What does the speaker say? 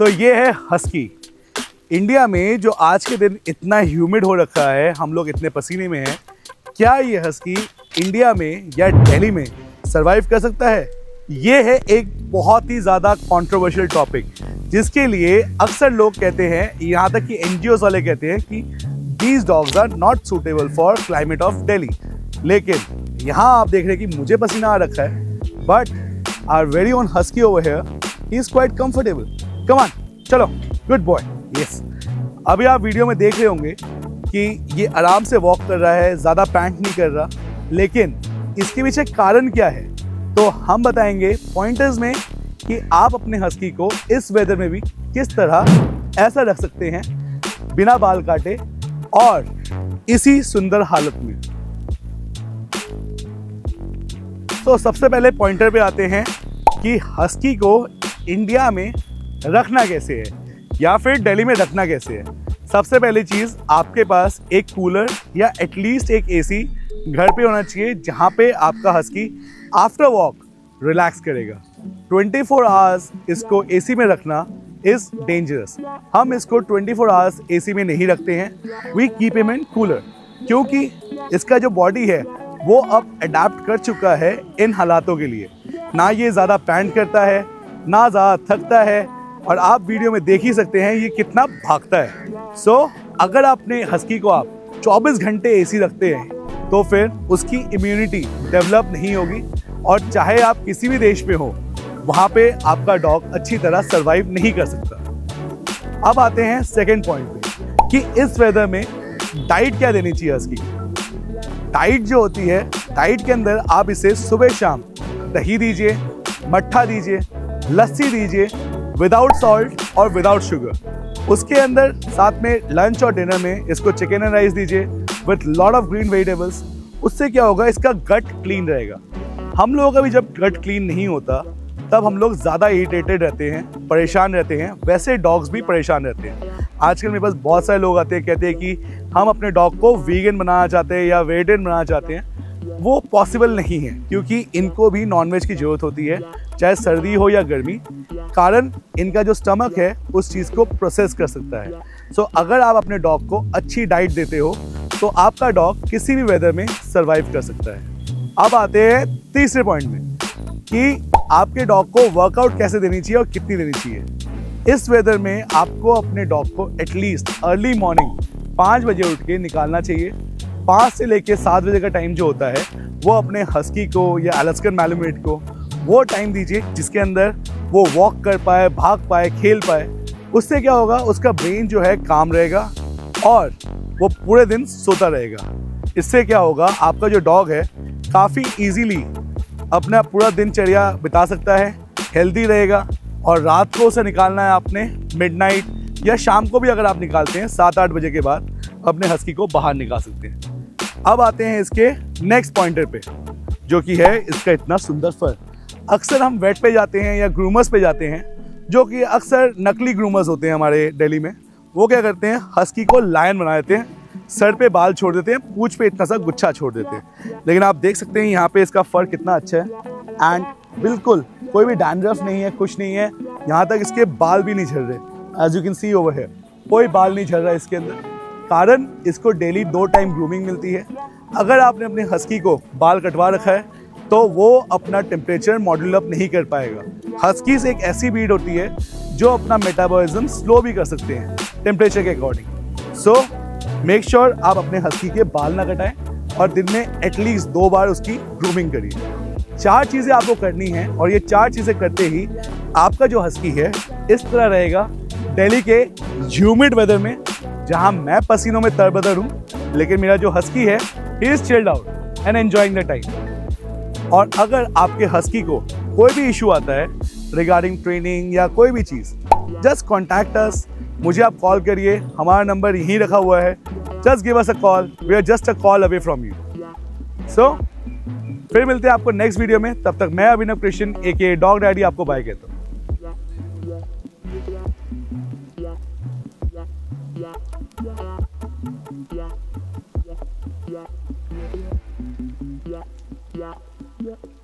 सो ये है husky. India में जो आज के दिन इतना ह्यूमिड हो रखा है, हम लोग इतने पसीने में हैं, क्या ये हस्की इंडिया में या दिल्ली में सर्वाइव कर सकता है? ये है एक बहुत ही ज़्यादा कंट्रोवर्शियल टॉपिक, जिसके लिए अक्सर लोग कहते हैं, यहाँ तक कि एनजीओस वाले कहते हैं कि these dogs are not suitable for climate of Delhi. लेकिन यहाँ आप देख रहे हैं कि मुझे पसीना आ रखा है, but our very own husky over here is quite comfortable. Come on, चलो गुड बॉय। यस, अभी आप वीडियो में देख रहे होंगे कि ये आराम से वॉक कर रहा है, ज़्यादा पैंट नहीं कर रहा, लेकिन इसके पीछे कारण क्या है तो हम बताएंगे पॉइंटर्स में कि आप अपने हस्की को इस वेदर में भी किस तरह ऐसा रख सकते हैं बिना बाल काटे और इसी सुंदर हालत में। तो सबसे पहले पॉइंटर पे आते हैं कि हस्की को इंडिया में रखना कैसे है या फिर दिल्ली में रखना कैसे है। सबसे पहली चीज़, आपके पास एक कूलर या एटलीस्ट एक एसी घर पे होना चाहिए, जहाँ पे आपका हस्की आफ्टर वॉक रिलैक्स करेगा। 24 आवर्स इसको एसी में रखना इज़ डेंजरस। हम इसको 24 आवर्स एसी में नहीं रखते हैं, we keep him in cooler, क्योंकि इसका जो बॉडी है वो अब अडेप्ट कर चुका है इन हालातों के लिए। ना ये ज़्यादा पैंट करता है, ना ज़्यादा थकता है, और आप वीडियो में देख ही सकते हैं ये कितना भागता है। सो अगर आपने हस्की को आप 24 घंटे एसी रखते हैं तो फिर उसकी इम्यूनिटी डेवलप नहीं होगी, और चाहे आप किसी भी देश में हो वहाँ पे आपका डॉग अच्छी तरह सर्वाइव नहीं कर सकता। अब आते हैं सेकेंड पॉइंट पे कि इस वेदर में डाइट क्या देनी चाहिए हस्की को। डाइट जो होती है, डाइट के अंदर आप इसे सुबह शाम दही दीजिए, मट्ठा दीजिए, लस्सी दीजिए विदाउट सॉल्ट और विदाउट शुगर। उसके अंदर साथ में लंच और डिनर में इसको चिकन एंड राइस दीजिए with lot of green vegetables. उससे क्या होगा, इसका गट क्लीन रहेगा। हम लोगों का भी जब गट क्लीन नहीं होता तब हम लोग ज़्यादा इरिटेटेड रहते हैं, परेशान रहते हैं। वैसे डॉग्स भी परेशान रहते हैं। आजकल मेरे पास बहुत सारे लोग आते हैं, कहते हैं कि हम अपने डॉग को वीगन बनाना चाहते हैं या वेजिटेरियन बनाना चाहते हैं। वो पॉसिबल नहीं है, क्योंकि इनको भी नॉनवेज की ज़रूरत होती है, चाहे सर्दी हो या गर्मी। कारण इनका जो स्टमक है उस चीज़ को प्रोसेस कर सकता है। सो अगर आप अपने डॉग को अच्छी डाइट देते हो तो आपका डॉग किसी भी वेदर में सर्वाइव कर सकता है। अब आते हैं तीसरे पॉइंट में कि आपके डॉग को वर्कआउट कैसे देनी चाहिए और कितनी देनी चाहिए। इस वेदर में आपको अपने डॉग को एटलीस्ट अर्ली मॉर्निंग 5 बजे उठ के निकालना चाहिए। 5 से लेके 7 बजे का टाइम जो होता है वो अपने हस्की को या अलास्कन मैलमेट को वो टाइम दीजिए जिसके अंदर वो वॉक कर पाए, भाग पाए, खेल पाए। उससे क्या होगा, उसका ब्रेन जो है काम रहेगा और वो पूरे दिन सोता रहेगा। इससे क्या होगा, आपका जो डॉग है काफ़ी ईजीली अपना पूरा दिनचर्या बिता सकता है, हेल्दी रहेगा। और रात को उसे निकालना है आपने मिडनाइट या शाम को भी अगर आप निकालते हैं 7-8 बजे के बाद अपने हस्की को बाहर निकाल सकते हैं। अब आते हैं इसके नेक्स्ट पॉइंटर पे, जो कि है इसका इतना सुंदर फर। अक्सर हम वेट पे जाते हैं या ग्रूमर्स पे जाते हैं, जो कि अक्सर नकली ग्रूमर्स होते हैं हमारे दिल्ली में। वो क्या करते हैं, हस्की को लायन बना देते हैं, सर पे बाल छोड़ देते हैं, पूँछ पे इतना सा गुच्छा छोड़ देते हैं। लेकिन आप देख सकते हैं यहाँ पे इसका फर कितना अच्छा है, एंड बिल्कुल कोई भी डैंड्रफ नहीं है, कुछ नहीं है। यहाँ तक इसके बाल भी नहीं झड़ रहे, as you can see over here, कोई बाल नहीं झड़ रहा है इसके अंदर। कारण इसको डेली 2 टाइम ग्रूमिंग मिलती है। अगर आपने अपने हस्की को बाल कटवा रखा है तो वो अपना टेम्परेचर मॉड्यूल अप नहीं कर पाएगा। हस्कीज एक ऐसी ब्रीड होती है जो अपना मेटाबॉलिज्म स्लो भी कर सकते हैं टेम्परेचर के अकॉर्डिंग। सो मेक श्योर आप अपने हस्की के बाल ना कटाएं और दिन में एटलीस्ट 2 बार उसकी ग्रूमिंग करिए। 4 चीज़ें आपको करनी है, और ये 4 चीज़ें करते ही आपका जो हस्की है इस तरह रहेगा दिल्ली के ह्यूमिड वेदर में, जहां मैं पसीनों में तरबतर हूं, लेकिन मेरा जो हस्की है he is chilled out and enjoying the time. और अगर आपके हस्की को कोई भी इशू आता है रिगार्डिंग ट्रेनिंग या कोई भी चीज़, जस्ट कॉन्टैक्ट अस, मुझे आप कॉल करिए, हमारा नंबर यहीं रखा हुआ है। Just give us a call, we are just a call away from you. So फिर मिलते हैं आपको नेक्स्ट वीडियो में। तब तक मैं Abhinav Krishna AKA dog daddy आपको बाय कहता हूँ।